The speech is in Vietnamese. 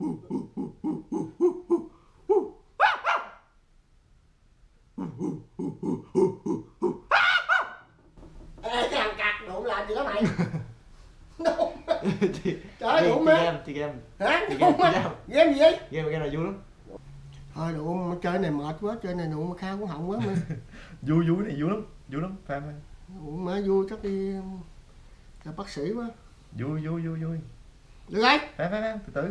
Ê, cái thằng cặc đụng làm gì đó mày? Đúng. Trời đụng á. Game. Hả? Game gì vậy? Game này vui lắm. Thôi đụng chơi này mệt quá, chơi này đụng khao cũng hỏng quá mà. Vui vui này vui lắm, fan ơi. Đụng má vui chắc đi gặp bác sĩ quá. Vui vui vui vui. Được rồi. Fan từ từ.